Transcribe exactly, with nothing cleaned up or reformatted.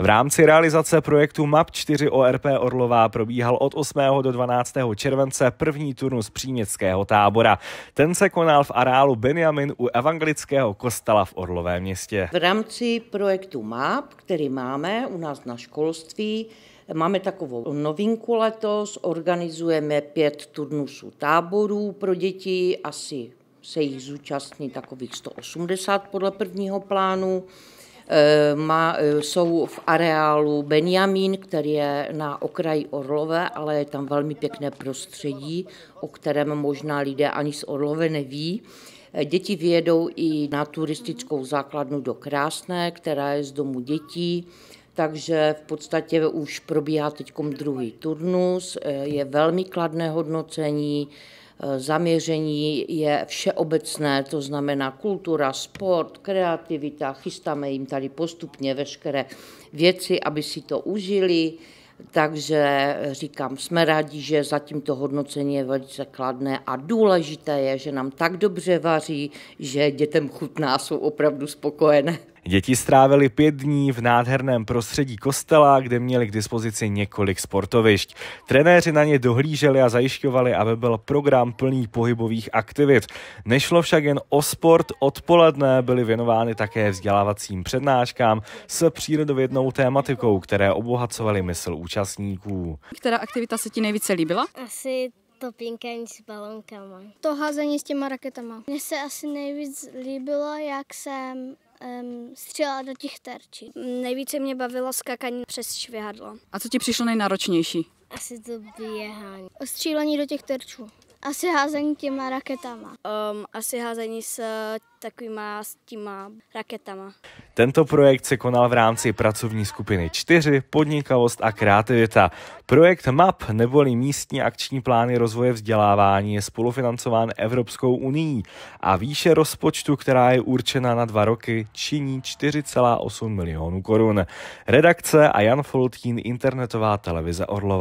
V rámci realizace projektu MAP čtyři O R P Orlová probíhal od osmého do dvanáctého července první turnus příměstského tábora. Ten se konal v areálu Benjamin u Evangelického kostela v Orlovém městě. V rámci projektu MAP, který máme u nás na školství, máme takovou novinku letos, organizujeme pět turnusů táborů pro děti, asi se jich zúčastní takových sto osmdesát podle prvního plánu. Má, jsou v areálu Benjamin, který je na okraji Orlové, ale je tam velmi pěkné prostředí, o kterém možná lidé ani z Orlové neví. Děti vyjedou i na turistickou základnu do Krásné, která je z domu dětí, takže v podstatě už probíhá teď druhý turnus, je velmi kladné hodnocení. Zaměření je všeobecné, to znamená kultura, sport, kreativita. Chystáme jim tady postupně veškeré věci, aby si to užili. Takže říkám, jsme rádi, že zatím to hodnocení je velice kladné a důležité je, že nám tak dobře vaří, že dětem chutná, jsou opravdu spokojené. Děti strávily pět dní v nádherném prostředí kostela, kde měli k dispozici několik sportovišť. Trenéři na ně dohlíželi a zajišťovali, aby byl program plný pohybových aktivit. Nešlo však jen o sport, odpoledne byly věnovány také vzdělávacím přednáškám s přírodovědnou tématikou, které obohacovaly mysl účastníků. Která aktivita se ti nejvíce líbila? Asi to pínkání s balonkama. To házení s těma raketama. Mně se asi nejvíc líbilo, jak jsem střela do těch terčí. Nejvíce mě bavilo skakání přes švihadlo. A co ti přišlo nejnáročnější? Asi to běhání. Střílení do těch terčů. Asi házení těma raketama. Um, asi házení s takovýma s těma raketama. Tento projekt se konal v rámci pracovní skupiny čtyři Podnikavost a kreativita. Projekt MAP neboli místní akční plány rozvoje vzdělávání je spolufinancován Evropskou unií a výše rozpočtu, která je určena na dva roky, činí čtyři celá osm milionů korun. Redakce a Jan Foltín, Internetová televize Orlova.